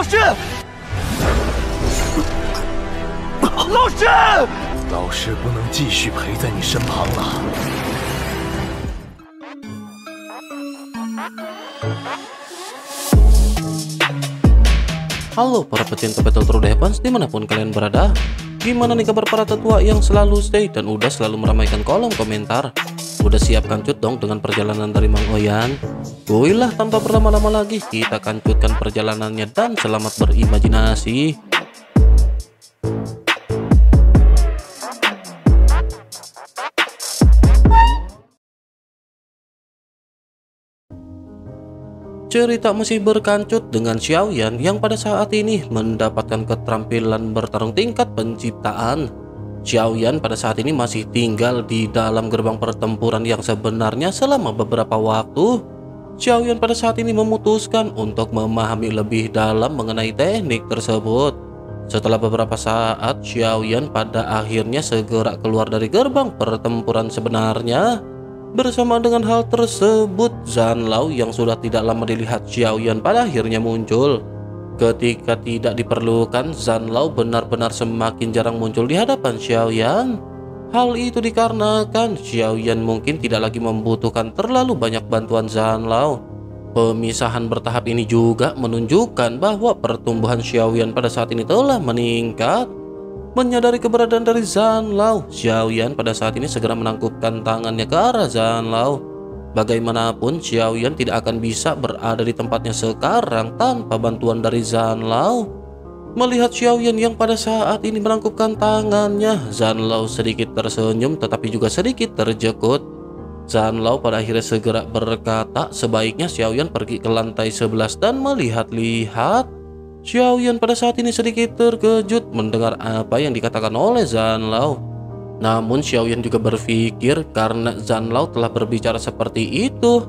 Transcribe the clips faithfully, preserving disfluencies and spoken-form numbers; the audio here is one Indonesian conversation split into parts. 老师，老师，老师不能继续陪在你身旁了。Halo para pecinta battle true defense dimanapun kalian berada. Gimana nih kabar para tetua yang selalu stay dan udah selalu meramaikan kolom komentar? Udah siap kancut dong dengan perjalanan dari Mang Oyan? Goilah tanpa berlama-lama lagi, kita kancutkan perjalanannya dan selamat berimajinasi. Cerita masih berkancut dengan Xiao Yan yang pada saat ini mendapatkan keterampilan bertarung tingkat penciptaan. Xiao Yan pada saat ini masih tinggal di dalam gerbang pertempuran yang sebenarnya selama beberapa waktu. Xiao Yan pada saat ini memutuskan untuk memahami lebih dalam mengenai teknik tersebut. Setelah beberapa saat, Xiao Yan pada akhirnya segera keluar dari gerbang pertempuran sebenarnya. Bersama dengan hal tersebut, Zhan Lao yang sudah tidak lama dilihat Xiao Yan pada akhirnya muncul. Ketika tidak diperlukan, Zhan Lao benar-benar semakin jarang muncul di hadapan Xiao Yan. Hal itu dikarenakan Xiao Yan mungkin tidak lagi membutuhkan terlalu banyak bantuan Zhan Lao. Pemisahan bertahap ini juga menunjukkan bahwa pertumbuhan Xiao Yan pada saat ini telah meningkat. Menyadari keberadaan dari Zhan Lao, Xiao Yan pada saat ini segera menangkupkan tangannya ke arah Zhan Lao. Bagaimanapun, Xiao Yan tidak akan bisa berada di tempatnya sekarang tanpa bantuan dari Zhan Lao. Melihat Xiao Yan yang pada saat ini menangkupkan tangannya, Zhan Lao sedikit tersenyum tetapi juga sedikit terjekut. Zhan Lao pada akhirnya segera berkata sebaiknya Xiao Yan pergi ke lantai sebelas dan melihat-lihat. Xiao Yan pada saat ini sedikit terkejut mendengar apa yang dikatakan oleh Zhan Lao. Namun Xiao Yan juga berpikir karena Zhan Lao telah berbicara seperti itu,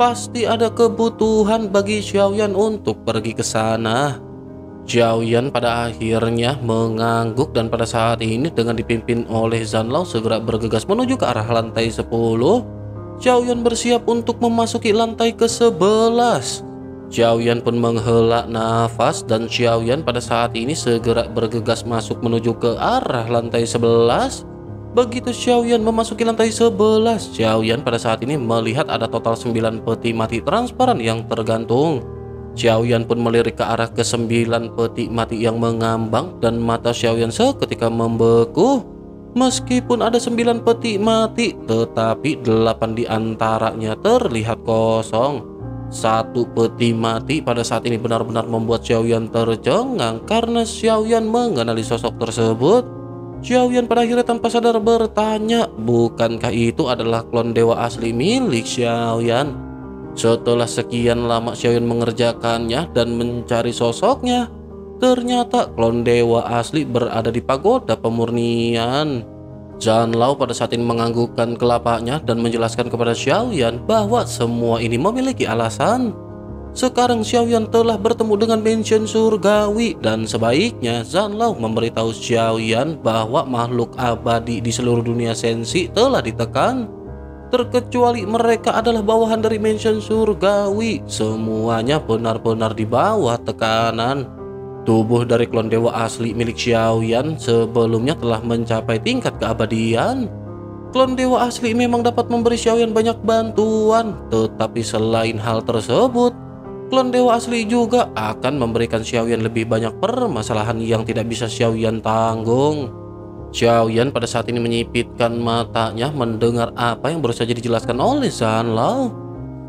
pasti ada kebutuhan bagi Xiao Yan untuk pergi ke sana. Xiao Yan pada akhirnya mengangguk dan pada saat ini dengan dipimpin oleh Zhan Lao segera bergegas menuju ke arah lantai sepuluh. Xiao Yan bersiap untuk memasuki lantai ke sebelas. Xiao Yan pun menghela nafas dan Xiao Yan pada saat ini segera bergegas masuk menuju ke arah lantai sebelas. Begitu Xiao Yan memasuki lantai sebelas, Xiao Yan pada saat ini melihat ada total sembilan peti mati transparan yang tergantung. Xiao Yan pun melirik ke arah ke sembilan peti mati yang mengambang dan mata Xiao Yan seketika membeku. Meskipun ada sembilan peti mati, tetapi delapan diantaranya terlihat kosong. Satu peti mati pada saat ini benar-benar membuat Xiao Yan tercengang karena Xiao Yan mengenali sosok tersebut. Xiao Yan pada akhirnya tanpa sadar bertanya, bukankah itu adalah klon dewa asli milik Xiao Yan? Setelah sekian lama Xiao Yan mengerjakannya dan mencari sosoknya, ternyata klon dewa asli berada di pagoda pemurnian. Zhan Lao pada saat ini menganggukkan kelapanya dan menjelaskan kepada Xiao Yan bahwa semua ini memiliki alasan. Sekarang Xiao Yan telah bertemu dengan Mansion Surgawi dan sebaiknya Zhan Lao memberitahu Xiao Yan bahwa makhluk abadi di seluruh dunia sensi telah ditekan. Terkecuali mereka adalah bawahan dari Mansion Surgawi, semuanya benar-benar di bawah tekanan. Tubuh dari klon dewa asli milik Xiao Yan sebelumnya telah mencapai tingkat keabadian. Klon dewa asli memang dapat memberi Xiao Yan banyak bantuan, tetapi selain hal tersebut, klon dewa asli juga akan memberikan Xiao Yan lebih banyak permasalahan yang tidak bisa Xiao Yan tanggung. Xiao Yan pada saat ini menyipitkan matanya mendengar apa yang baru saja dijelaskan oleh Zhan Lao.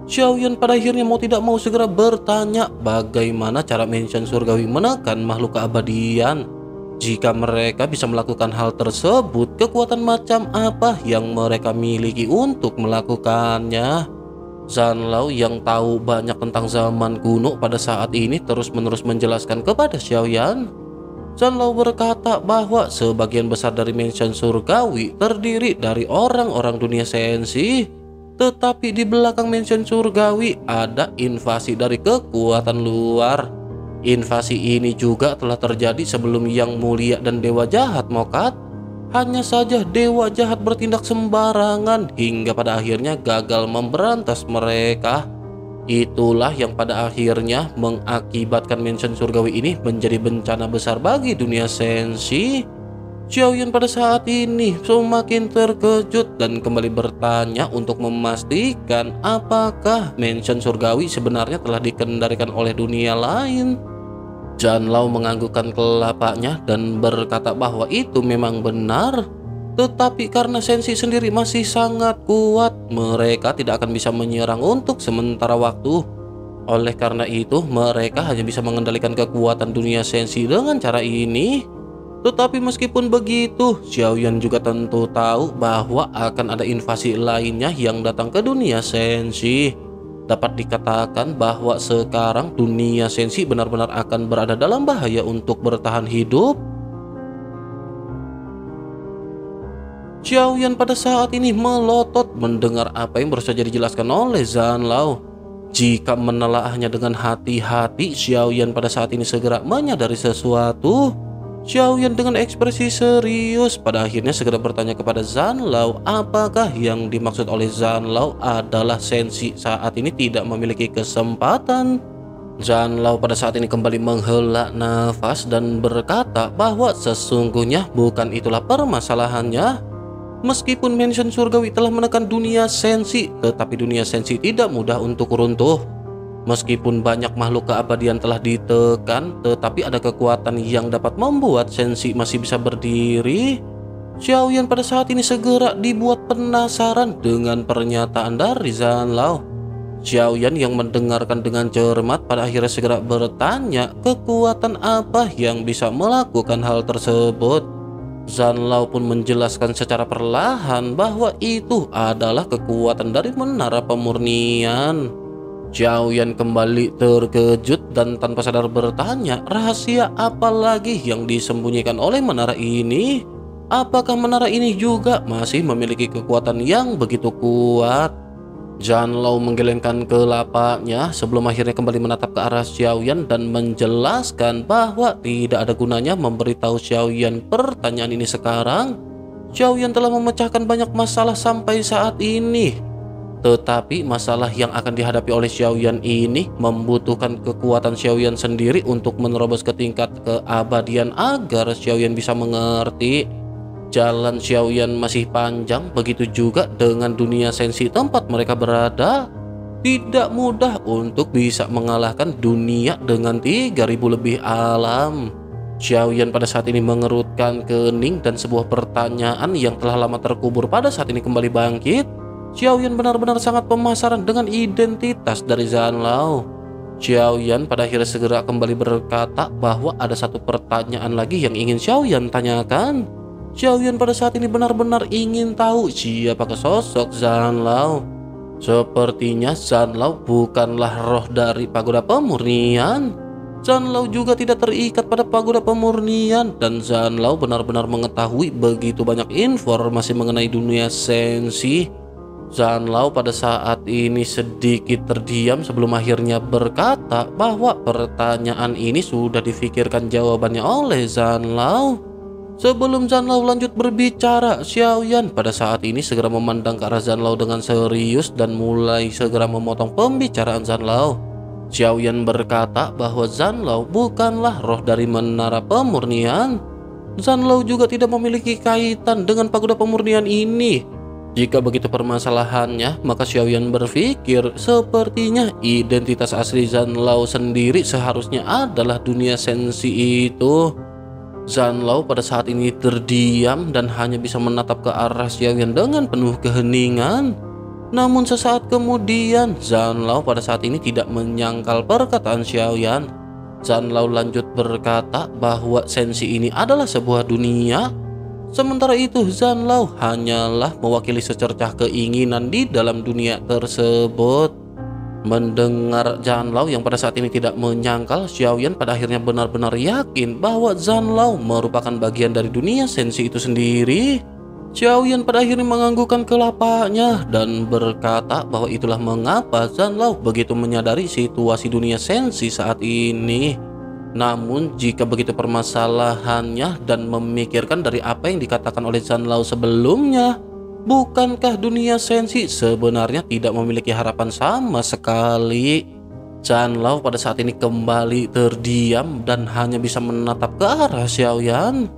Xiao Yan pada akhirnya mau tidak mau segera bertanya bagaimana cara Mansion Surgawi menekan makhluk keabadian. Jika mereka bisa melakukan hal tersebut, kekuatan macam apa yang mereka miliki untuk melakukannya? Zhan Lao yang tahu banyak tentang zaman kuno pada saat ini terus-menerus menjelaskan kepada Xiao Yan. Zhan Lao berkata bahwa sebagian besar dari Mansion Surgawi terdiri dari orang-orang dunia sensi. Tetapi di belakang Mansion Surgawi ada invasi dari kekuatan luar. Invasi ini juga telah terjadi sebelum Yang Mulia dan Dewa Jahat Mokat. Hanya saja Dewa Jahat bertindak sembarangan hingga pada akhirnya gagal memberantas mereka. Itulah yang pada akhirnya mengakibatkan Mansion Surgawi ini menjadi bencana besar bagi dunia senshi. Xiao Yan pada saat ini semakin terkejut dan kembali bertanya untuk memastikan apakah Mansion Surgawi sebenarnya telah dikendalikan oleh dunia lain. Zhan Lao menganggukkan kelapanya dan berkata bahwa itu memang benar. Tetapi karena sensi sendiri masih sangat kuat, mereka tidak akan bisa menyerang untuk sementara waktu. Oleh karena itu, mereka hanya bisa mengendalikan kekuatan dunia sensi dengan cara ini. Tetapi meskipun begitu, Xiao Yan juga tentu tahu bahwa akan ada invasi lainnya yang datang ke dunia sensi. Dapat dikatakan bahwa sekarang dunia sensi benar-benar akan berada dalam bahaya untuk bertahan hidup. Xiao Yan pada saat ini melotot mendengar apa yang baru saja dijelaskan oleh Zhan Lao. Jika menelaahnya dengan hati-hati, Xiao Yan pada saat ini segera menyadari sesuatu. Xiao Yan dengan ekspresi serius pada akhirnya segera bertanya kepada Zhan Lao apakah yang dimaksud oleh Zhan Lao adalah sensi saat ini tidak memiliki kesempatan. Zhan Lao pada saat ini kembali menghela nafas dan berkata bahwa sesungguhnya bukan itulah permasalahannya. Meskipun Mansion Surgawi telah menekan dunia sensi, tetapi dunia sensi tidak mudah untuk runtuh. Meskipun banyak makhluk keabadian telah ditekan, tetapi ada kekuatan yang dapat membuat sensi masih bisa berdiri. Xiao Yan pada saat ini segera dibuat penasaran dengan pernyataan dari Zhan Lao. Xiao Yan yang mendengarkan dengan cermat pada akhirnya segera bertanya kekuatan apa yang bisa melakukan hal tersebut. Zhan Lao pun menjelaskan secara perlahan bahwa itu adalah kekuatan dari Menara Pemurnian. Xiao Yan kembali terkejut dan tanpa sadar bertanya rahasia apa lagi yang disembunyikan oleh menara ini. Apakah menara ini juga masih memiliki kekuatan yang begitu kuat? Zhan Lao menggelengkan kelapanya sebelum akhirnya kembali menatap ke arah Xiao Yan dan menjelaskan bahwa tidak ada gunanya memberitahu Xiao Yan pertanyaan ini sekarang. Xiao Yan telah memecahkan banyak masalah sampai saat ini. Tetapi masalah yang akan dihadapi oleh Xiao Yan ini membutuhkan kekuatan Xiao Yan sendiri untuk menerobos ke tingkat keabadian agar Xiao Yan bisa mengerti. Jalan Xiao Yan masih panjang, begitu juga dengan dunia sensi tempat mereka berada. Tidak mudah untuk bisa mengalahkan dunia dengan tiga ribu lebih alam. Xiao Yan pada saat ini mengerutkan kening dan sebuah pertanyaan yang telah lama terkubur pada saat ini kembali bangkit. Xiao Yan benar-benar sangat pemasaran dengan identitas dari Zhan Lao. Xiao Yan pada akhirnya segera kembali berkata bahwa ada satu pertanyaan lagi yang ingin Xiao Yan tanyakan. Xiao Yan pada saat ini benar-benar ingin tahu siapakah sosok Zhan Lao. Sepertinya Zhan Lao bukanlah roh dari Pagoda Pemurnian. Zhan Lao juga tidak terikat pada Pagoda Pemurnian dan Zhan Lao benar-benar mengetahui begitu banyak informasi mengenai dunia sensi. Zhan Lao pada saat ini sedikit terdiam sebelum akhirnya berkata bahwa pertanyaan ini sudah difikirkan jawabannya oleh Zhan Lao. Sebelum Zhan Lao lanjut berbicara, Xiao Yan pada saat ini segera memandang ke arah Zhan Lao dengan serius dan mulai segera memotong pembicaraan Zhan Lao. Xiao Yan berkata bahwa Zhan Lao bukanlah roh dari Menara Pemurnian. Zhan Lao juga tidak memiliki kaitan dengan Pagoda Pemurnian ini. Jika begitu permasalahannya, maka Xiao Yan berpikir sepertinya identitas asli Zhan Lao sendiri seharusnya adalah dunia sensi itu. Zhan Lao pada saat ini terdiam dan hanya bisa menatap ke arah Xiao Yan dengan penuh keheningan. Namun sesaat kemudian, Zhan Lao pada saat ini tidak menyangkal perkataan Xiao Yan. Zhan Lao lanjut berkata bahwa sensi ini adalah sebuah dunia. Sementara itu, Zhan Lao hanyalah mewakili secercah keinginan di dalam dunia tersebut. Mendengar Zhan Lao yang pada saat ini tidak menyangkal, Xiao Yan pada akhirnya benar-benar yakin bahwa Zhan Lao merupakan bagian dari dunia sensi itu sendiri. Xiao Yan pada akhirnya menganggukkan kelapanya dan berkata bahwa itulah mengapa Zhan Lao begitu menyadari situasi dunia sensi saat ini. Namun jika begitu permasalahannya dan memikirkan dari apa yang dikatakan oleh Zhan Lao sebelumnya, Bukankah dunia sensi sebenarnya tidak memiliki harapan sama sekali? Zhan Lao pada saat ini kembali terdiam dan hanya bisa menatap ke arah Xiao Yan.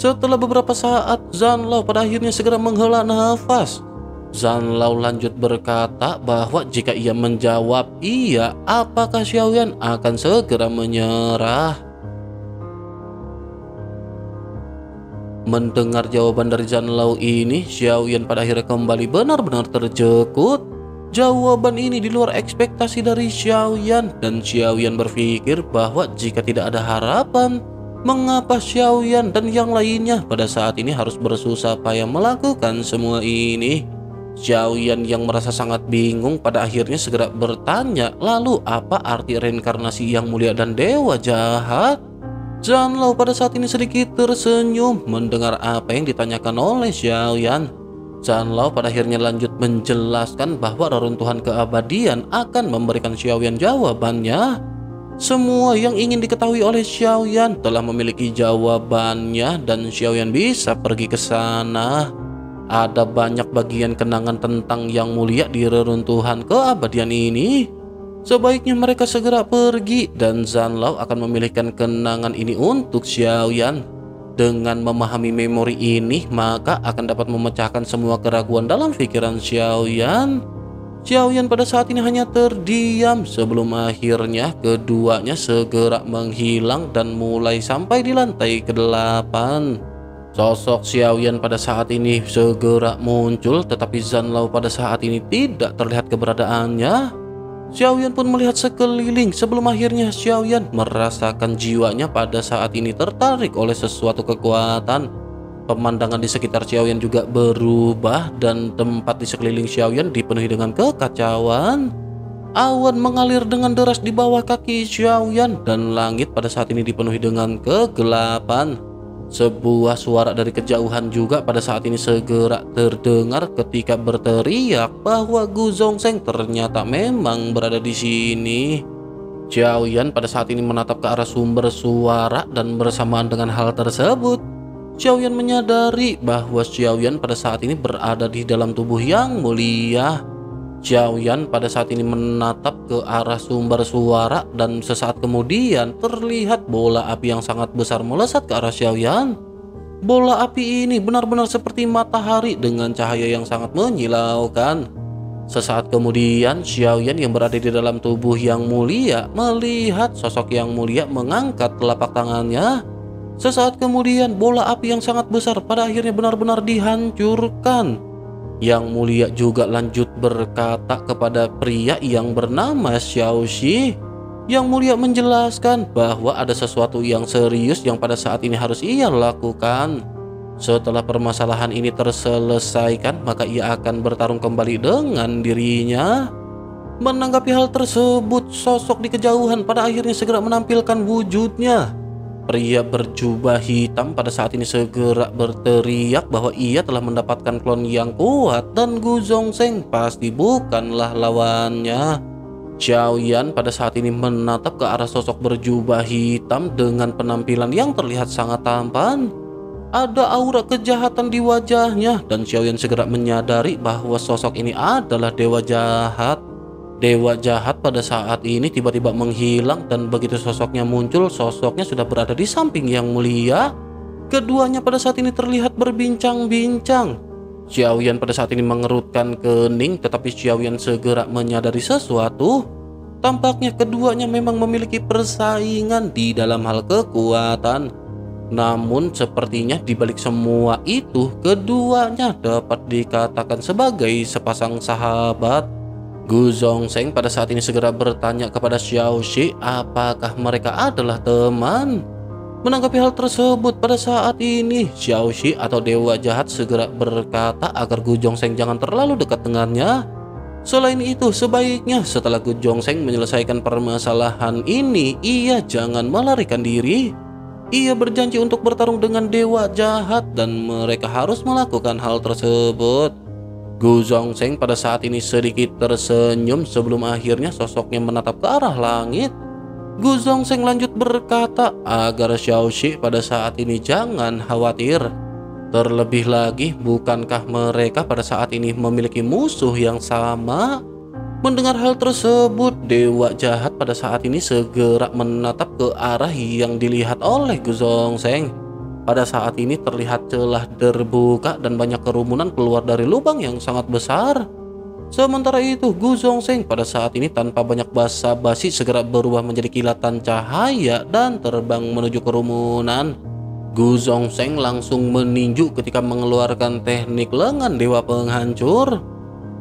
Setelah beberapa saat, Zhan Lao pada akhirnya segera menghela nafas. Zhan Lao lanjut berkata bahwa jika ia menjawab iya, apakah Xiao Yan akan segera menyerah? Mendengar jawaban dari Zhan Lao ini, Xiao Yan pada akhirnya kembali benar-benar terjekut. Jawaban ini di luar ekspektasi dari Xiao Yan, dan Xiao Yan berpikir bahwa jika tidak ada harapan, mengapa Xiao Yan dan yang lainnya pada saat ini harus bersusah payah melakukan semua ini? Xiao Yan yang merasa sangat bingung pada akhirnya segera bertanya, lalu apa arti reinkarnasi yang mulia dan dewa jahat? Zhan Lao pada saat ini sedikit tersenyum mendengar apa yang ditanyakan oleh Xiao Yan. Zhan Lao pada akhirnya lanjut menjelaskan bahwa reruntuhan keabadian akan memberikan Xiao Yan jawabannya. Semua yang ingin diketahui oleh Xiao Yan telah memiliki jawabannya dan Xiao Yan bisa pergi ke sana. Ada banyak bagian kenangan tentang yang mulia di reruntuhan keabadian ini. Sebaiknya mereka segera pergi dan Zhan Lao akan memilihkan kenangan ini untuk Xiao Yan. Dengan memahami memori ini, maka akan dapat memecahkan semua keraguan dalam pikiran Xiao Yan. Xiao Yan pada saat ini hanya terdiam sebelum akhirnya keduanya segera menghilang dan mulai sampai di lantai kedelapan. Sosok Xiao Yan pada saat ini segera muncul, tetapi Zhan Lao pada saat ini tidak terlihat keberadaannya. Xiao Yan pun melihat sekeliling sebelum akhirnya Xiao Yan merasakan jiwanya pada saat ini tertarik oleh sesuatu kekuatan. Pemandangan di sekitar Xiao Yan juga berubah dan tempat di sekeliling Xiao Yan dipenuhi dengan kekacauan. Awan mengalir dengan deras di bawah kaki Xiao Yan dan langit pada saat ini dipenuhi dengan kegelapan. Sebuah suara dari kejauhan juga pada saat ini segera terdengar ketika berteriak bahwa Gu Zhongsheng ternyata memang berada di sini. Xiao Yan pada saat ini menatap ke arah sumber suara dan bersamaan dengan hal tersebut, Xiao Yan menyadari bahwa Xiao Yan pada saat ini berada di dalam tubuh yang mulia. Xiao Yan pada saat ini menatap ke arah sumber suara dan sesaat kemudian terlihat bola api yang sangat besar melesat ke arah Xiao Yan. Bola api ini benar-benar seperti matahari dengan cahaya yang sangat menyilaukan. Sesaat kemudian Xiao Yan yang berada di dalam tubuh yang mulia melihat sosok yang mulia mengangkat telapak tangannya. Sesaat kemudian bola api yang sangat besar pada akhirnya benar-benar dihancurkan. Yang mulia juga lanjut berkata kepada pria yang bernama Xiao Shi. Yang mulia menjelaskan bahwa ada sesuatu yang serius yang pada saat ini harus ia lakukan. Setelah permasalahan ini terselesaikan, maka ia akan bertarung kembali dengan dirinya. Menanggapi hal tersebut, sosok di kejauhan pada akhirnya segera menampilkan wujudnya. Pria berjubah hitam pada saat ini segera berteriak bahwa ia telah mendapatkan klon yang kuat dan Gu Zhongsheng pasti bukanlah lawannya. Xiao Yan pada saat ini menatap ke arah sosok berjubah hitam dengan penampilan yang terlihat sangat tampan. Ada aura kejahatan di wajahnya dan Xiao Yan segera menyadari bahwa sosok ini adalah dewa jahat. Dewa jahat pada saat ini tiba-tiba menghilang dan begitu sosoknya muncul, sosoknya sudah berada di samping yang mulia. Keduanya pada saat ini terlihat berbincang-bincang. Xiao Yan pada saat ini mengerutkan kening, tetapi Xiao Yan segera menyadari sesuatu. Tampaknya keduanya memang memiliki persaingan di dalam hal kekuatan. Namun sepertinya dibalik semua itu, keduanya dapat dikatakan sebagai sepasang sahabat. Gu Zhongsheng pada saat ini segera bertanya kepada Xiao Shi apakah mereka adalah teman. Menanggapi hal tersebut pada saat ini, Xiao Shi atau dewa jahat segera berkata agar Gu Zhongsheng jangan terlalu dekat dengannya. Selain itu, sebaiknya setelah Gu Zhongsheng menyelesaikan permasalahan ini, ia jangan melarikan diri. Ia berjanji untuk bertarung dengan dewa jahat dan mereka harus melakukan hal tersebut. Gu Zhongsheng pada saat ini sedikit tersenyum sebelum akhirnya sosoknya menatap ke arah langit. Gu Zhongsheng lanjut berkata agar Xiao Shi pada saat ini jangan khawatir. Terlebih lagi, bukankah mereka pada saat ini memiliki musuh yang sama? Mendengar hal tersebut, dewa jahat pada saat ini segera menatap ke arah yang dilihat oleh Gu Zhongsheng. Pada saat ini terlihat celah terbuka dan banyak kerumunan keluar dari lubang yang sangat besar. Sementara itu, Gu Zhongsheng pada saat ini tanpa banyak basa-basi segera berubah menjadi kilatan cahaya dan terbang menuju kerumunan. Gu Zhongsheng langsung meninju ketika mengeluarkan teknik lengan dewa penghancur.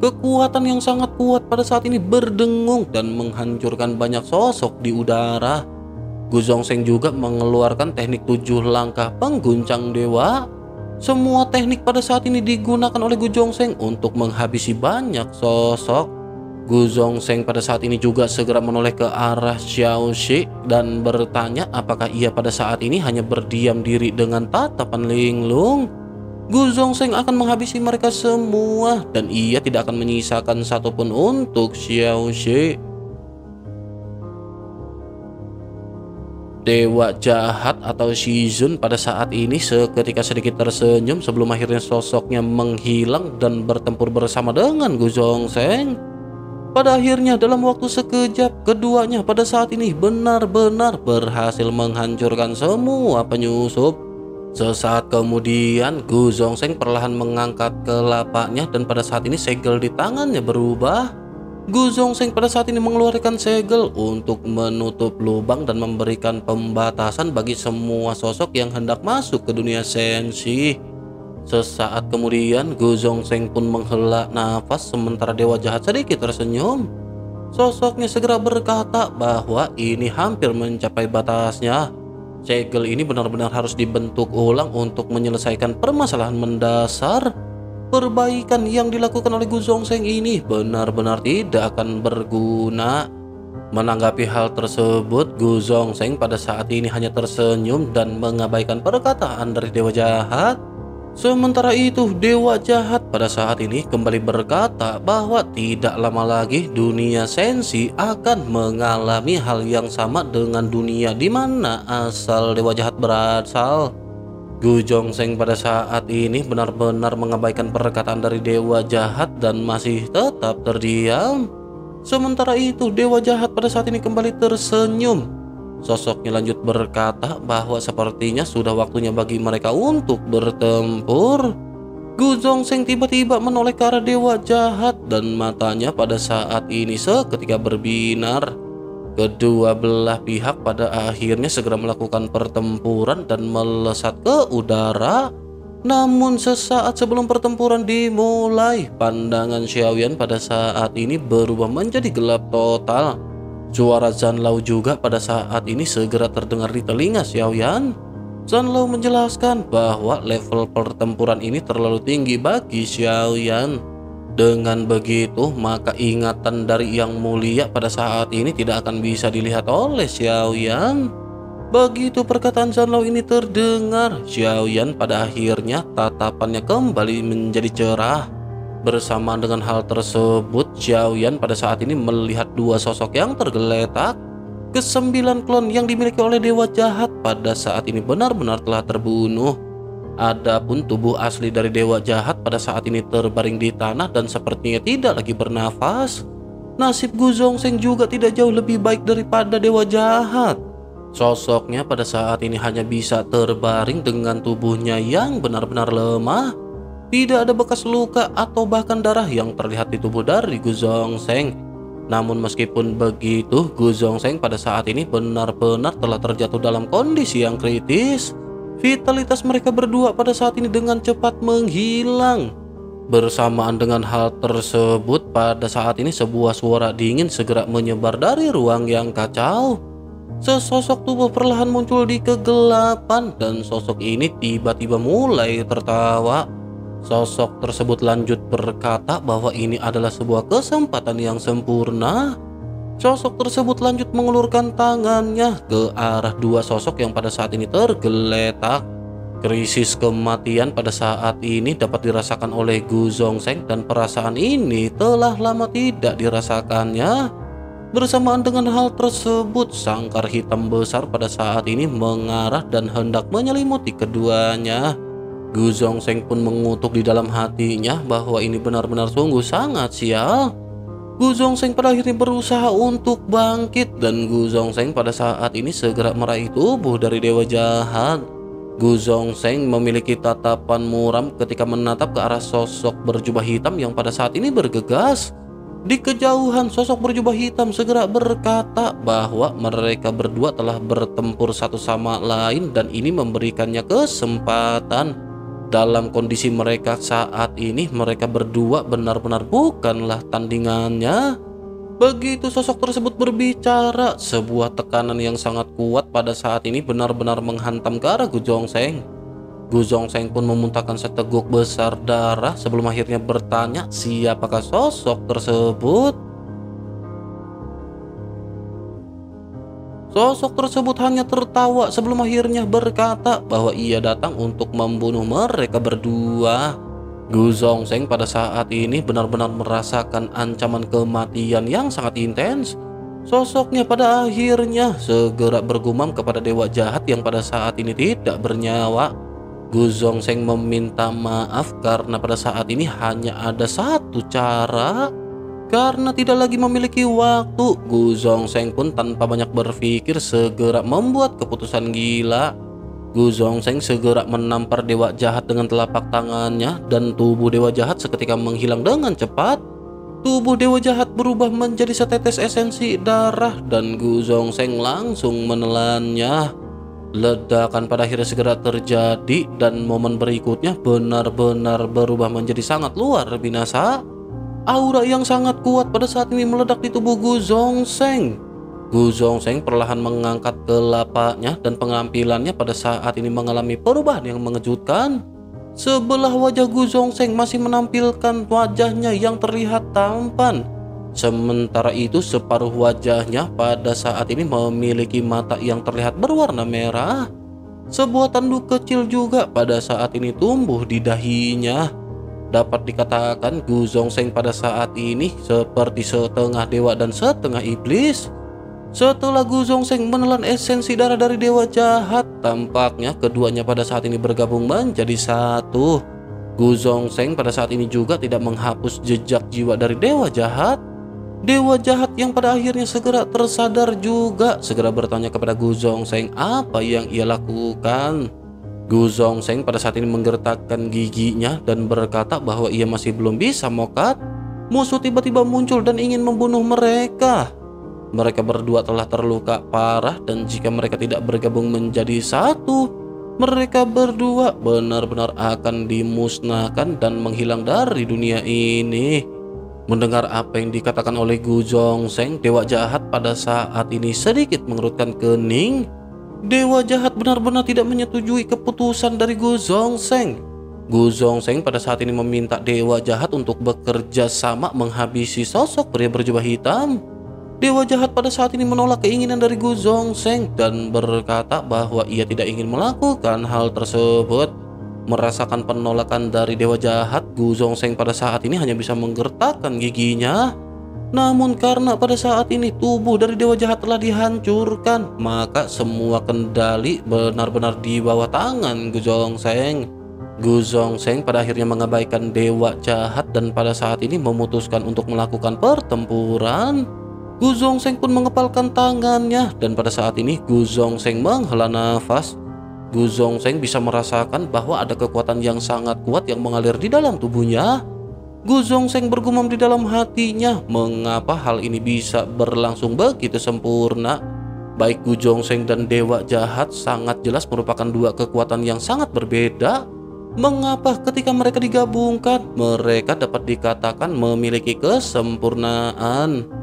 Kekuatan yang sangat kuat pada saat ini berdengung dan menghancurkan banyak sosok di udara. Gu Zhongsheng juga mengeluarkan teknik tujuh langkah pengguncang dewa. Semua teknik pada saat ini digunakan oleh Gu Zhongsheng untuk menghabisi banyak sosok. Gu Zhongsheng pada saat ini juga segera menoleh ke arah Xiao Shi dan bertanya apakah ia pada saat ini hanya berdiam diri dengan tatapan linglung. Gu Zhongsheng akan menghabisi mereka semua dan ia tidak akan menyisakan satupun untuk Xiao Shi. Dewa jahat atau Shizun pada saat ini seketika sedikit tersenyum sebelum akhirnya sosoknya menghilang dan bertempur bersama dengan Gu Zhongsheng. Pada akhirnya dalam waktu sekejap, keduanya pada saat ini benar-benar berhasil menghancurkan semua penyusup. Sesaat kemudian, Gu Zhongsheng perlahan mengangkat kelapaknya dan pada saat ini segel di tangannya berubah. Gu Zhongsheng pada saat ini mengeluarkan segel untuk menutup lubang dan memberikan pembatasan bagi semua sosok yang hendak masuk ke dunia sensi. Sesaat kemudian, Gu Zhongsheng pun menghela nafas sementara dewa jahat sedikit tersenyum. Sosoknya segera berkata bahwa ini hampir mencapai batasnya. Segel ini benar-benar harus dibentuk ulang untuk menyelesaikan permasalahan mendasar. Perbaikan yang dilakukan oleh Gu Zhongsheng ini benar-benar tidak akan berguna. Menanggapi hal tersebut, Gu Zhongsheng pada saat ini hanya tersenyum dan mengabaikan perkataan dari dewa jahat. Sementara itu, dewa jahat pada saat ini kembali berkata bahwa tidak lama lagi dunia sensi akan mengalami hal yang sama dengan dunia di mana asal dewa jahat berasal. Gu Zhongsheng pada saat ini benar-benar mengabaikan perkataan dari dewa jahat dan masih tetap terdiam. Sementara itu, dewa jahat pada saat ini kembali tersenyum. Sosoknya lanjut berkata bahwa sepertinya sudah waktunya bagi mereka untuk bertempur. Gu Zhongsheng tiba-tiba menoleh ke arah dewa jahat dan matanya pada saat ini seketika berbinar. Kedua belah pihak pada akhirnya segera melakukan pertempuran dan melesat ke udara. Namun sesaat sebelum pertempuran dimulai, pandangan Xiao Yan pada saat ini berubah menjadi gelap total. Suara Zhan Lao juga pada saat ini segera terdengar di telinga Xiao Yan. Zhan Lao menjelaskan bahwa level pertempuran ini terlalu tinggi bagi Xiao Yan. Dengan begitu, maka ingatan dari Yang Mulia pada saat ini tidak akan bisa dilihat oleh Xiao Yan. Begitu perkataan Zhan Lao ini terdengar, Xiao Yan pada akhirnya tatapannya kembali menjadi cerah. Bersamaan dengan hal tersebut, Xiao Yan pada saat ini melihat dua sosok yang tergeletak. Kesembilan klon yang dimiliki oleh dewa jahat pada saat ini benar-benar telah terbunuh. Adapun tubuh asli dari dewa jahat pada saat ini terbaring di tanah dan sepertinya tidak lagi bernafas. Nasib Gu Zhongsheng juga tidak jauh lebih baik daripada dewa jahat. Sosoknya pada saat ini hanya bisa terbaring dengan tubuhnya yang benar-benar lemah. Tidak ada bekas luka atau bahkan darah yang terlihat di tubuh dari Gu Zhongsheng. Namun meskipun begitu, Gu Zhongsheng pada saat ini benar-benar telah terjatuh dalam kondisi yang kritis. Vitalitas mereka berdua pada saat ini dengan cepat menghilang. Bersamaan dengan hal tersebut, pada saat ini sebuah suara dingin segera menyebar dari ruang yang kacau. Sesosok tubuh perlahan muncul di kegelapan dan sosok ini tiba-tiba mulai tertawa. Sosok tersebut lanjut berkata bahwa ini adalah sebuah kesempatan yang sempurna. Sosok tersebut lanjut mengulurkan tangannya ke arah dua sosok yang pada saat ini tergeletak. Krisis kematian pada saat ini dapat dirasakan oleh Gu Zhongsheng dan perasaan ini telah lama tidak dirasakannya. Bersamaan dengan hal tersebut, sangkar hitam besar pada saat ini mengarah dan hendak menyelimuti keduanya. Gu Zhongsheng pun mengutuk di dalam hatinya bahwa ini benar-benar sungguh sangat sial. Gu Zhongsheng pada akhirnya berusaha untuk bangkit, dan Gu Zhongsheng pada saat ini segera meraih tubuh dari dewa jahat. Gu Zhongsheng memiliki tatapan muram ketika menatap ke arah sosok berjubah hitam yang pada saat ini bergegas. Di kejauhan, sosok berjubah hitam segera berkata bahwa mereka berdua telah bertempur satu sama lain dan ini memberikannya kesempatan. Dalam kondisi mereka saat ini, mereka berdua benar-benar bukanlah tandingannya. Begitu sosok tersebut berbicara, sebuah tekanan yang sangat kuat pada saat ini benar-benar menghantam ke arah Gu Zhongsheng. Gu Zhongsheng pun memuntahkan seteguk besar darah sebelum akhirnya bertanya siapakah sosok tersebut. Sosok tersebut hanya tertawa sebelum akhirnya berkata bahwa ia datang untuk membunuh mereka berdua. Gu Zhongsheng pada saat ini benar-benar merasakan ancaman kematian yang sangat intens. Sosoknya pada akhirnya segera bergumam kepada dewa jahat yang pada saat ini tidak bernyawa. Gu Zhongsheng meminta maaf karena pada saat ini hanya ada satu cara. Karena tidak lagi memiliki waktu, Gu Zhongsheng pun tanpa banyak berpikir segera membuat keputusan gila. Gu Zhongsheng segera menampar dewa jahat dengan telapak tangannya, dan tubuh dewa jahat seketika menghilang dengan cepat. Tubuh dewa jahat berubah menjadi setetes esensi darah dan Gu Zhongsheng langsung menelannya. Ledakan pada akhirnya segera terjadi dan momen berikutnya benar-benar berubah menjadi sangat luar binasa. Aura yang sangat kuat pada saat ini meledak di tubuh Gu Zhongsheng. Gu Zhongsheng perlahan mengangkat kelapanya dan penampilannya pada saat ini mengalami perubahan yang mengejutkan. Sebelah wajah Gu Zhongsheng masih menampilkan wajahnya yang terlihat tampan. Sementara itu separuh wajahnya pada saat ini memiliki mata yang terlihat berwarna merah. Sebuah tanduk kecil juga pada saat ini tumbuh di dahinya. Dapat dikatakan Gu Zhongsheng pada saat ini seperti setengah dewa dan setengah iblis. Setelah Gu Zhongsheng menelan esensi darah dari dewa jahat, tampaknya keduanya pada saat ini bergabung menjadi satu. Gu Zhongsheng pada saat ini juga tidak menghapus jejak jiwa dari dewa jahat. Dewa jahat yang pada akhirnya segera tersadar juga segera bertanya kepada Gu Zhongsheng apa yang ia lakukan. Gu Zhongsheng pada saat ini menggertakkan giginya dan berkata bahwa ia masih belum bisa mokat. Musuh tiba-tiba muncul dan ingin membunuh mereka. Mereka berdua telah terluka parah dan jika mereka tidak bergabung menjadi satu, mereka berdua benar-benar akan dimusnahkan dan menghilang dari dunia ini. Mendengar apa yang dikatakan oleh Gu Zhongsheng, dewa jahat pada saat ini sedikit mengerutkan kening. Dewa jahat benar-benar tidak menyetujui keputusan dari Gu Zhongsheng. Gu Zhongsheng pada saat ini meminta dewa jahat untuk bekerja sama menghabisi sosok pria berjubah hitam. Dewa jahat pada saat ini menolak keinginan dari Gu Zhongsheng dan berkata bahwa ia tidak ingin melakukan hal tersebut. Merasakan penolakan dari dewa jahat, Gu Zhongsheng pada saat ini hanya bisa menggertakkan giginya. Namun karena pada saat ini tubuh dari dewa jahat telah dihancurkan, maka semua kendali benar-benar di bawah tangan Gu Zhongsheng. Gu Zhongsheng pada akhirnya mengabaikan dewa jahat dan pada saat ini memutuskan untuk melakukan pertempuran. Gu Zhongsheng pun mengepalkan tangannya dan pada saat ini Gu Zhongsheng menghela nafas. Gu Zhongsheng bisa merasakan bahwa ada kekuatan yang sangat kuat yang mengalir di dalam tubuhnya. Gu Zhongsheng bergumam di dalam hatinya, mengapa hal ini bisa berlangsung begitu sempurna? Baik Gu Zhongsheng dan dewa jahat sangat jelas merupakan dua kekuatan yang sangat berbeda. Mengapa ketika mereka digabungkan, mereka dapat dikatakan memiliki kesempurnaan?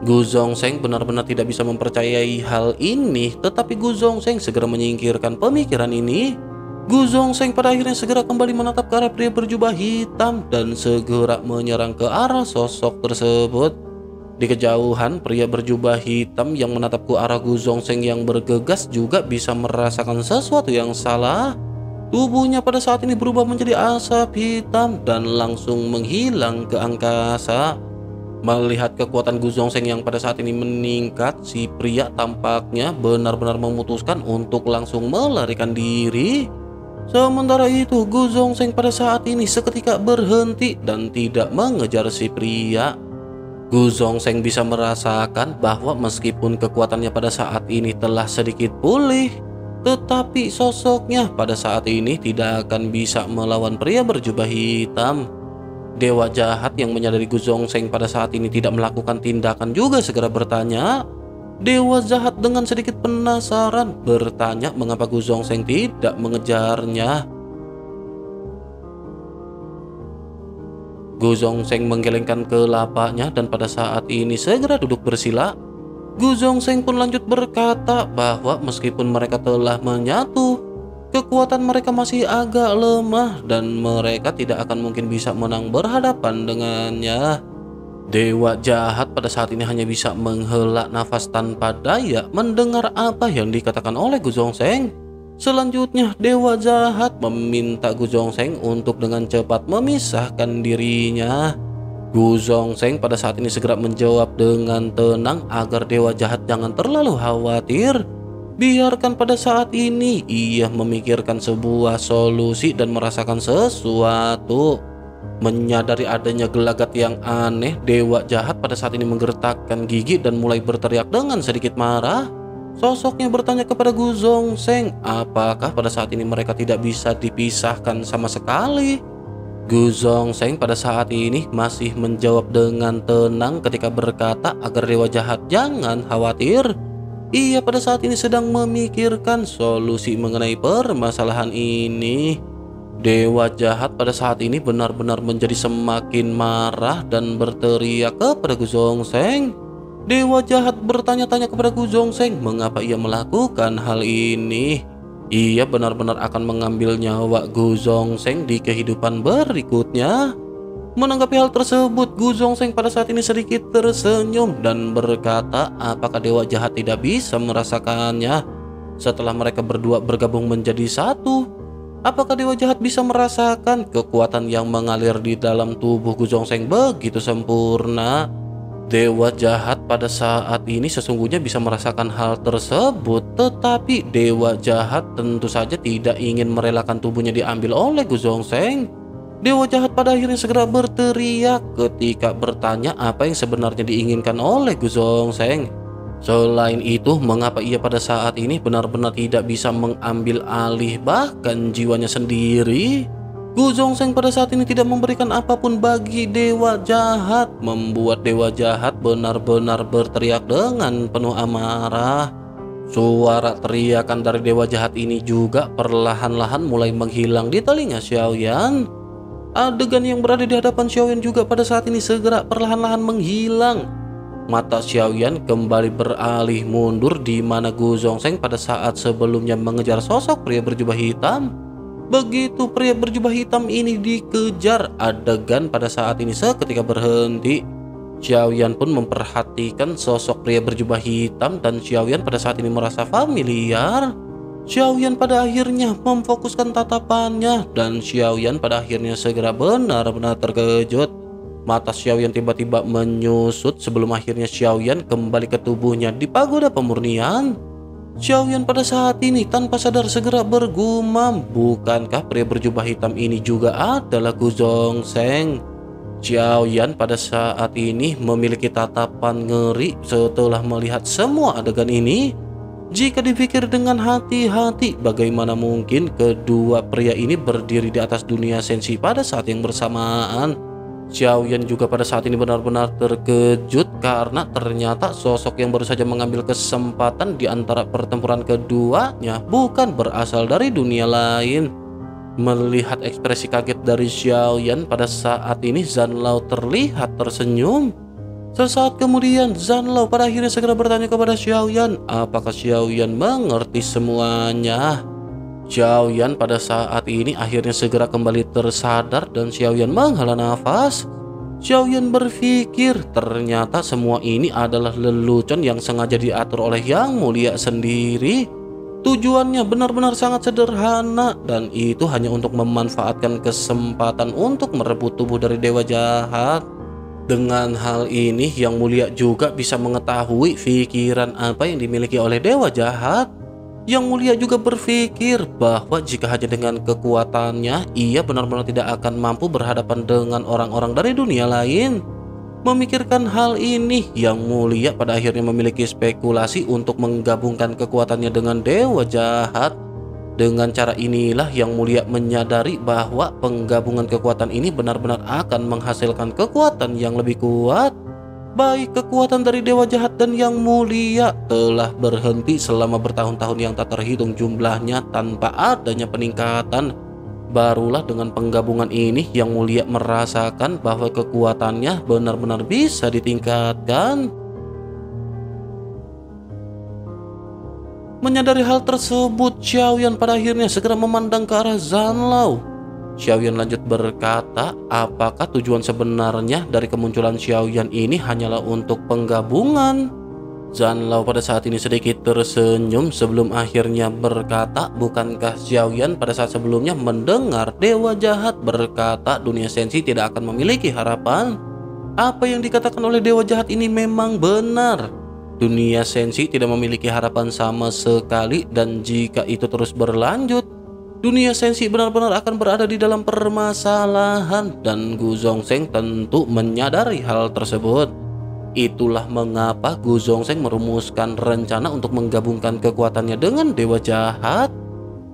Gu Zhongsheng benar-benar tidak bisa mempercayai hal ini, tetapi Gu Zhongsheng segera menyingkirkan pemikiran ini. Gu Zhongsheng pada akhirnya segera kembali menatap ke arah pria berjubah hitam dan segera menyerang ke arah sosok tersebut. Di kejauhan, pria berjubah hitam yang menatap ke arah Gu Zhongsheng yang bergegas juga bisa merasakan sesuatu yang salah. Tubuhnya pada saat ini berubah menjadi asap hitam dan langsung menghilang ke angkasa. Melihat kekuatan Gu Zhongsheng yang pada saat ini meningkat, si pria tampaknya benar-benar memutuskan untuk langsung melarikan diri. Sementara itu, Gu Zhongsheng pada saat ini seketika berhenti dan tidak mengejar si pria. Gu Zhongsheng bisa merasakan bahwa meskipun kekuatannya pada saat ini telah sedikit pulih, tetapi sosoknya pada saat ini tidak akan bisa melawan pria berjubah hitam. Dewa jahat yang menyadari Gu Zhongsheng pada saat ini tidak melakukan tindakan juga segera bertanya. Dewa jahat dengan sedikit penasaran bertanya mengapa Gu Zhongsheng tidak mengejarnya. Gu Zhongsheng menggelengkan kelapanya dan pada saat ini segera duduk bersila. Gu Zhongsheng pun lanjut berkata bahwa meskipun mereka telah menyatu, kekuatan mereka masih agak lemah dan mereka tidak akan mungkin bisa menang berhadapan dengannya. Dewa jahat pada saat ini hanya bisa menghela nafas tanpa daya mendengar apa yang dikatakan oleh Gu Zhongsheng. Selanjutnya dewa jahat meminta Gu Zhongsheng untuk dengan cepat memisahkan dirinya. Gu Zhongsheng pada saat ini segera menjawab dengan tenang agar dewa jahat jangan terlalu khawatir. Biarkan pada saat ini ia memikirkan sebuah solusi dan merasakan sesuatu. Menyadari adanya gelagat yang aneh, dewa jahat pada saat ini menggertakkan gigi dan mulai berteriak dengan sedikit marah. Sosoknya bertanya kepada Gu Zhongsheng, apakah pada saat ini mereka tidak bisa dipisahkan sama sekali? Gu Zhongsheng pada saat ini masih menjawab dengan tenang ketika berkata agar dewa jahat jangan khawatir. Ia pada saat ini sedang memikirkan solusi mengenai permasalahan ini. Dewa jahat pada saat ini benar-benar menjadi semakin marah dan berteriak kepada Gu Zhongsheng. Dewa jahat bertanya-tanya kepada Gu Zhongsheng mengapa ia melakukan hal ini. Ia benar-benar akan mengambil nyawa Gu Zhongsheng di kehidupan berikutnya. Menanggapi hal tersebut, Gu Zhongsheng pada saat ini sedikit tersenyum dan berkata apakah dewa jahat tidak bisa merasakannya. Setelah mereka berdua bergabung menjadi satu, apakah dewa jahat bisa merasakan kekuatan yang mengalir di dalam tubuh Gu Zhongsheng begitu sempurna? Dewa jahat pada saat ini sesungguhnya bisa merasakan hal tersebut, tetapi dewa jahat tentu saja tidak ingin merelakan tubuhnya diambil oleh Gu Zhongsheng. Dewa jahat pada akhirnya segera berteriak ketika bertanya apa yang sebenarnya diinginkan oleh Gu Zhongsheng. Selain itu, mengapa ia pada saat ini benar-benar tidak bisa mengambil alih bahkan jiwanya sendiri? Gu Zhongsheng pada saat ini tidak memberikan apapun bagi dewa jahat, membuat dewa jahat benar-benar berteriak dengan penuh amarah. Suara teriakan dari dewa jahat ini juga perlahan-lahan mulai menghilang di telinga Xiao Yan. Adegan yang berada di hadapan Xiao Yan juga pada saat ini segera perlahan-lahan menghilang. Mata Xiao Yan kembali beralih mundur di mana Gu Zhongsheng pada saat sebelumnya mengejar sosok pria berjubah hitam. Begitu pria berjubah hitam ini dikejar, adegan pada saat ini seketika berhenti. Xiao Yan pun memperhatikan sosok pria berjubah hitam dan Xiao Yan pada saat ini merasa familiar. Xiao Yan pada akhirnya memfokuskan tatapannya dan Xiao Yan pada akhirnya segera benar-benar terkejut. Mata Xiao Yan tiba-tiba menyusut sebelum akhirnya Xiao Yan kembali ke tubuhnya di pagoda pemurnian. Xiao Yan pada saat ini tanpa sadar segera bergumam, bukankah pria berjubah hitam ini juga adalah Gu Zhongsheng? Xiao Yan pada saat ini memiliki tatapan ngeri setelah melihat semua adegan ini. Jika dipikir dengan hati-hati, bagaimana mungkin kedua pria ini berdiri di atas dunia sensi pada saat yang bersamaan? Xiao Yan juga pada saat ini benar-benar terkejut karena ternyata sosok yang baru saja mengambil kesempatan di antara pertempuran keduanya bukan berasal dari dunia lain. Melihat ekspresi kaget dari Xiao Yan pada saat ini, Zhan Lao terlihat tersenyum. Sesaat kemudian Zhan Lao pada akhirnya segera bertanya kepada Xiao Yan apakah Xiao Yan mengerti semuanya. Xiao Yan pada saat ini akhirnya segera kembali tersadar dan Xiao Yan menghela nafas. Xiao Yan berpikir ternyata semua ini adalah lelucon yang sengaja diatur oleh Yang Mulia sendiri. Tujuannya benar-benar sangat sederhana dan itu hanya untuk memanfaatkan kesempatan untuk merebut tubuh dari dewa jahat. Dengan hal ini Yang Mulia juga bisa mengetahui pikiran apa yang dimiliki oleh dewa jahat. Yang mulia juga berpikir bahwa jika hanya dengan kekuatannya, ia benar-benar tidak akan mampu berhadapan dengan orang-orang dari dunia lain. Memikirkan hal ini, Yang Mulia pada akhirnya memiliki spekulasi untuk menggabungkan kekuatannya dengan dewa jahat. Dengan cara inilah Yang Mulia menyadari bahwa penggabungan kekuatan ini benar-benar akan menghasilkan kekuatan yang lebih kuat. Baik kekuatan dari dewa jahat dan Yang Mulia telah berhenti selama bertahun-tahun yang tak terhitung jumlahnya tanpa adanya peningkatan. Barulah dengan penggabungan ini Yang Mulia merasakan bahwa kekuatannya benar-benar bisa ditingkatkan. Menyadari hal tersebut, Xiao Yan pada akhirnya segera memandang ke arah Zhan Lao. Xiao Yan lanjut berkata, apakah tujuan sebenarnya dari kemunculan Xiao Yan ini hanyalah untuk penggabungan? Zhan Lao pada saat ini sedikit tersenyum sebelum akhirnya berkata, bukankah Xiao Yan pada saat sebelumnya mendengar dewa jahat berkata dunia sensi tidak akan memiliki harapan? Apa yang dikatakan oleh dewa jahat ini memang benar. Dunia sensi tidak memiliki harapan sama sekali, dan jika itu terus berlanjut, dunia sensi benar-benar akan berada di dalam permasalahan, dan Gu Zhongsheng tentu menyadari hal tersebut. Itulah mengapa Gu Zhongsheng merumuskan rencana untuk menggabungkan kekuatannya dengan dewa jahat.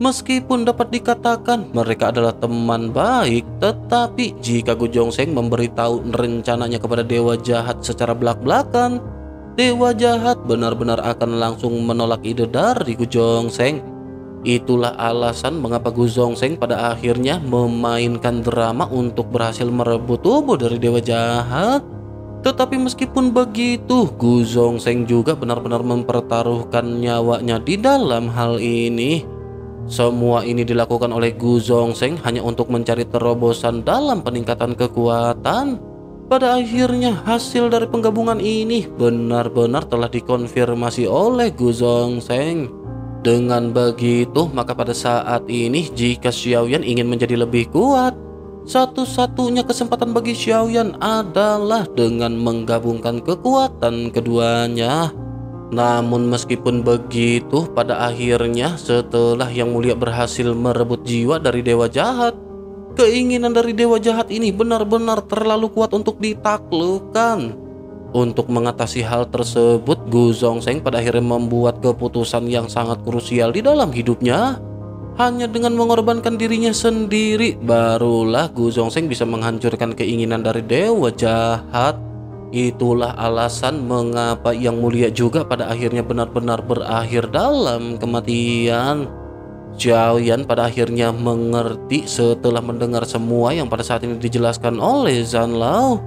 Meskipun dapat dikatakan mereka adalah teman baik, tetapi jika Gu Zhongsheng memberitahu rencananya kepada dewa jahat secara belak-belakan, dewa jahat benar-benar akan langsung menolak ide dari Gu Zhongsheng. Itulah alasan mengapa Gu Zhongsheng pada akhirnya memainkan drama untuk berhasil merebut tubuh dari dewa jahat. Tetapi meskipun begitu, Gu Zhongsheng juga benar-benar mempertaruhkan nyawanya di dalam hal ini. Semua ini dilakukan oleh Gu Zhongsheng hanya untuk mencari terobosan dalam peningkatan kekuatan. Pada akhirnya hasil dari penggabungan ini benar-benar telah dikonfirmasi oleh Gu Zhongsheng. Dengan begitu, maka pada saat ini jika Xiao Yan ingin menjadi lebih kuat, satu-satunya kesempatan bagi Xiao Yan adalah dengan menggabungkan kekuatan keduanya. Namun meskipun begitu, pada akhirnya setelah Yang Mulia berhasil merebut jiwa dari dewa jahat, keinginan dari dewa jahat ini benar-benar terlalu kuat untuk ditaklukkan. Untuk mengatasi hal tersebut, Gu Zhongsheng pada akhirnya membuat keputusan yang sangat krusial di dalam hidupnya. Hanya dengan mengorbankan dirinya sendiri, barulah Gu Zhongsheng bisa menghancurkan keinginan dari dewa jahat. Itulah alasan mengapa Yang Mulia juga pada akhirnya benar-benar berakhir dalam kematian. Xiao Yan pada akhirnya mengerti setelah mendengar semua yang pada saat ini dijelaskan oleh Zhan Lao.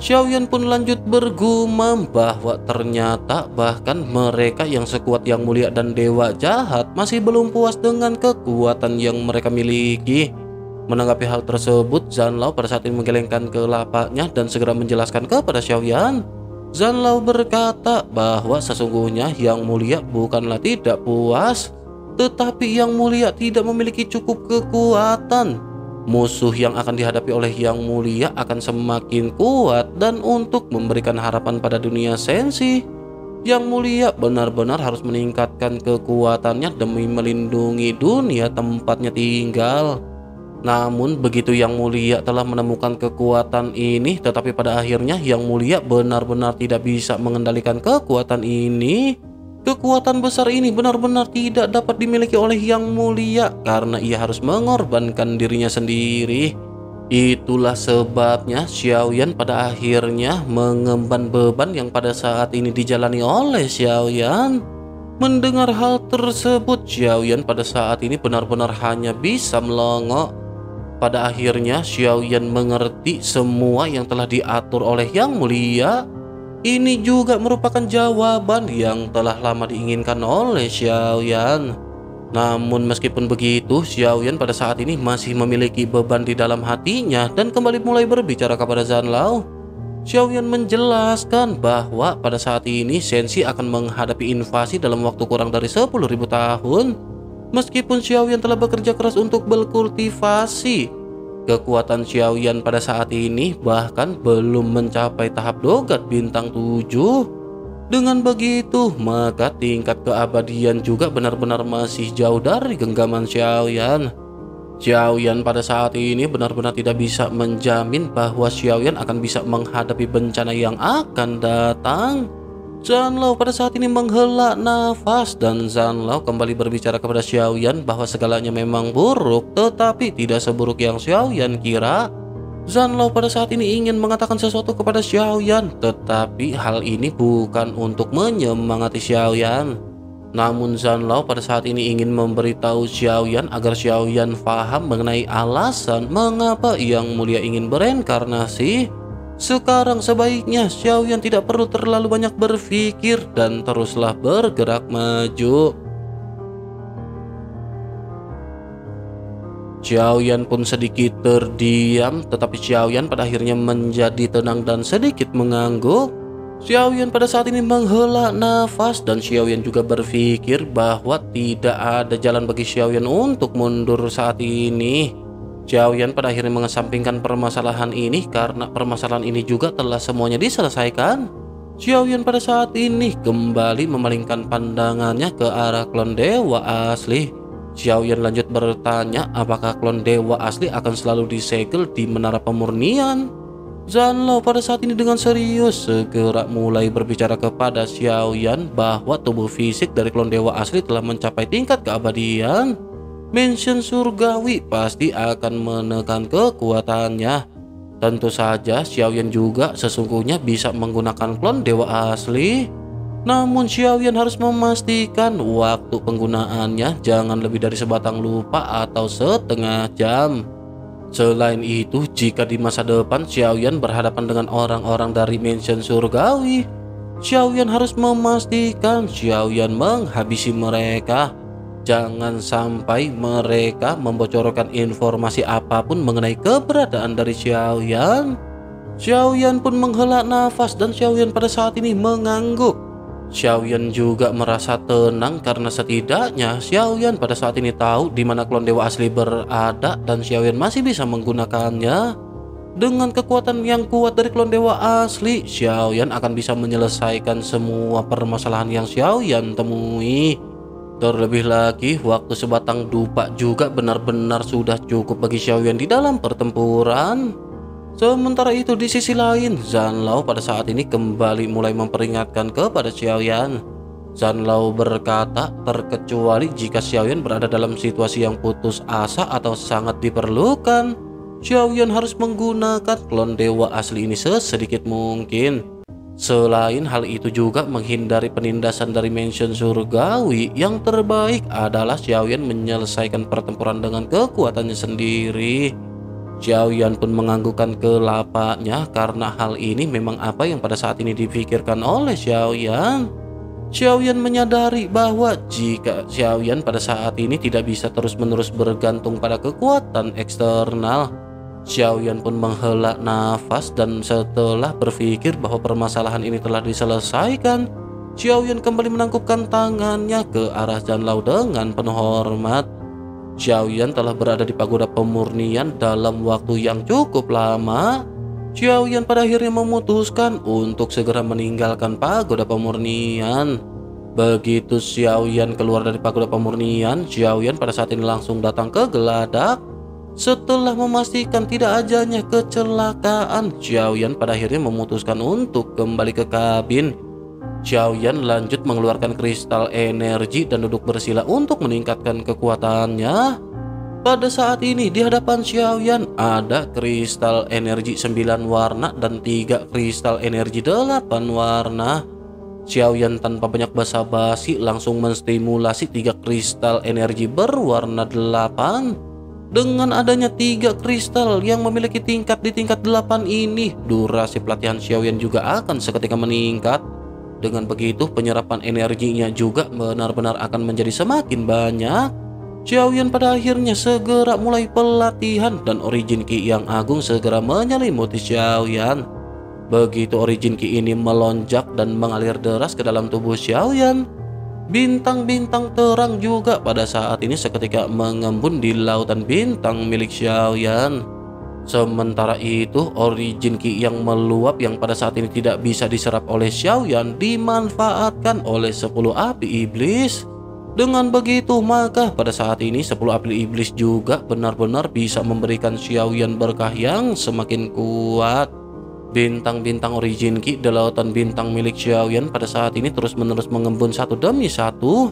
Xiao Yan pun lanjut bergumam bahwa ternyata bahkan mereka yang sekuat Yang Mulia dan dewa jahat masih belum puas dengan kekuatan yang mereka miliki. Menanggapi hal tersebut, Zhan Lao pada saat ini menggelengkan kelapanya dan segera menjelaskan kepada Xiao Yan. Zhan Lao berkata bahwa sesungguhnya Yang Mulia bukanlah tidak puas, tetapi Yang Mulia tidak memiliki cukup kekuatan. Musuh yang akan dihadapi oleh Yang Mulia akan semakin kuat, dan untuk memberikan harapan pada dunia sensi, Yang Mulia benar-benar harus meningkatkan kekuatannya demi melindungi dunia tempatnya tinggal. Namun begitu Yang Mulia telah menemukan kekuatan ini, tetapi pada akhirnya Yang Mulia benar-benar tidak bisa mengendalikan kekuatan ini. Kekuatan besar ini benar-benar tidak dapat dimiliki oleh Yang Mulia karena ia harus mengorbankan dirinya sendiri. Itulah sebabnya Xiao Yan pada akhirnya mengemban beban yang pada saat ini dijalani oleh Xiao Yan. Mendengar hal tersebut, Xiao Yan pada saat ini benar-benar hanya bisa melongo. Pada akhirnya Xiao Yan mengerti semua yang telah diatur oleh Yang Mulia. Ini juga merupakan jawaban yang telah lama diinginkan oleh Xiao Yan. Namun meskipun begitu, Xiao Yan pada saat ini masih memiliki beban di dalam hatinya dan kembali mulai berbicara kepada Zhan Lao. Xiao Yan menjelaskan bahwa pada saat ini sensi akan menghadapi invasi dalam waktu kurang dari sepuluh ribu tahun. Meskipun Xiao Yan telah bekerja keras untuk berkultivasi, kekuatan Xiao Yan pada saat ini bahkan belum mencapai tahap dogat bintang tujuh. Dengan begitu, maka tingkat keabadian juga benar-benar masih jauh dari genggaman Xiao Yan. Xiao Yan pada saat ini benar-benar tidak bisa menjamin bahwa Xiao Yan akan bisa menghadapi bencana yang akan datang. Zhan Lao pada saat ini menghela nafas, dan Zhan Lao kembali berbicara kepada Xiao Yan bahwa segalanya memang buruk, tetapi tidak seburuk yang Xiao Yan kira. Zhan Lao pada saat ini ingin mengatakan sesuatu kepada Xiao Yan, tetapi hal ini bukan untuk menyemangati Xiao Yan. Namun Zhan Lao pada saat ini ingin memberitahu Xiao Yan agar Xiao Yan paham mengenai alasan mengapa Yang Mulia ingin bereinkarnasi. Sekarang sebaiknya Xiao Yan tidak perlu terlalu banyak berpikir dan teruslah bergerak maju. Xiao Yan pun sedikit terdiam, tetapi Xiao Yan pada akhirnya menjadi tenang dan sedikit mengangguk. Xiao Yan pada saat ini menghela nafas, dan Xiao Yan juga berpikir bahwa tidak ada jalan bagi Xiao Yan untuk mundur saat ini. Xiao Yan pada akhirnya mengesampingkan permasalahan ini karena permasalahan ini juga telah semuanya diselesaikan. Xiao Yan pada saat ini kembali memalingkan pandangannya ke arah klon dewa asli. Xiao Yan lanjut bertanya apakah klon dewa asli akan selalu disegel di Menara Pemurnian. Zhan Lao pada saat ini dengan serius segera mulai berbicara kepada Xiao Yan bahwa tubuh fisik dari klon dewa asli telah mencapai tingkat keabadian. Mansion Surgawi pasti akan menekan kekuatannya. Tentu saja Xiao Yan juga sesungguhnya bisa menggunakan klon dewa asli. Namun Xiao Yan harus memastikan waktu penggunaannya jangan lebih dari sebatang lupa atau setengah jam. Selain itu, jika di masa depan Xiao Yan berhadapan dengan orang-orang dari Mansion Surgawi, Xiao Yan harus memastikan Xiao Yan menghabisi mereka. Jangan sampai mereka membocorkan informasi apapun mengenai keberadaan dari Xiao Yan. Xiao Yan pun menghela nafas dan Xiao Yan pada saat ini mengangguk. Xiao Yan juga merasa tenang karena setidaknya Xiao Yan pada saat ini tahu di mana klon dewa asli berada dan Xiao Yan masih bisa menggunakannya. Dengan kekuatan yang kuat dari klon dewa asli, Xiao Yan akan bisa menyelesaikan semua permasalahan yang Xiao Yan temui. Terlebih lagi, waktu sebatang dupa juga benar-benar sudah cukup bagi Xiao Yan di dalam pertempuran. Sementara itu di sisi lain, Zhan Lao pada saat ini kembali mulai memperingatkan kepada Xiao Yan. Zhan Lao berkata terkecuali jika Xiao Yan berada dalam situasi yang putus asa atau sangat diperlukan, Xiao Yan harus menggunakan klon dewa asli ini sesedikit mungkin. Selain hal itu juga menghindari penindasan dari Mansion Surgawi, yang terbaik adalah Xiao Yan menyelesaikan pertempuran dengan kekuatannya sendiri. Xiao Yan pun menganggukkan kelapanya karena hal ini memang apa yang pada saat ini dipikirkan oleh Xiao Yan. Xiao Yan menyadari bahwa jika Xiao Yan pada saat ini tidak bisa terus-menerus bergantung pada kekuatan eksternal. Xiao Yan pun menghela nafas dan setelah berpikir bahwa permasalahan ini telah diselesaikan, Xiao Yan kembali menangkupkan tangannya ke arah Zhan Lao dengan penuh hormat. Xiao Yan telah berada di pagoda pemurnian dalam waktu yang cukup lama. Xiao Yan pada akhirnya memutuskan untuk segera meninggalkan pagoda pemurnian. Begitu Xiao Yan keluar dari pagoda pemurnian, Xiao Yan pada saat ini langsung datang ke geladak. Setelah memastikan tidak adanya kecelakaan, Xiao Yan pada akhirnya memutuskan untuk kembali ke kabin. Xiao Yan lanjut mengeluarkan kristal energi dan duduk bersila untuk meningkatkan kekuatannya. Pada saat ini di hadapan Xiao Yan ada kristal energi sembilan warna dan tiga kristal energi delapan warna. Xiao Yan tanpa banyak basa-basi langsung menstimulasi tiga kristal energi berwarna delapan. Dengan adanya tiga kristal yang memiliki tingkat di tingkat delapan ini, durasi pelatihan Xiao Yan juga akan seketika meningkat. Dengan begitu penyerapan energinya juga benar-benar akan menjadi semakin banyak. Xiao Yan pada akhirnya segera mulai pelatihan dan origin ki yang agung segera menyelimuti Xiao Yan. Begitu origin ki ini melonjak dan mengalir deras ke dalam tubuh Xiao Yan, bintang-bintang terang juga pada saat ini seketika mengembun di lautan bintang milik Xiao Yan. Sementara itu, origin Qi yang meluap yang pada saat ini tidak bisa diserap oleh Xiao Yan dimanfaatkan oleh sepuluh api iblis. Dengan begitu, maka pada saat ini sepuluh api iblis juga benar-benar bisa memberikan Xiao Yan berkah yang semakin kuat. Bintang-bintang origin Qi di lautan bintang milik Xiao Yan pada saat ini terus-menerus mengembun satu demi satu.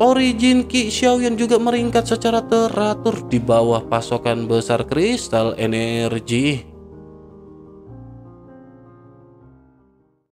Origin Qi Xiao Yan juga meringkat secara teratur di bawah pasokan besar kristal energi.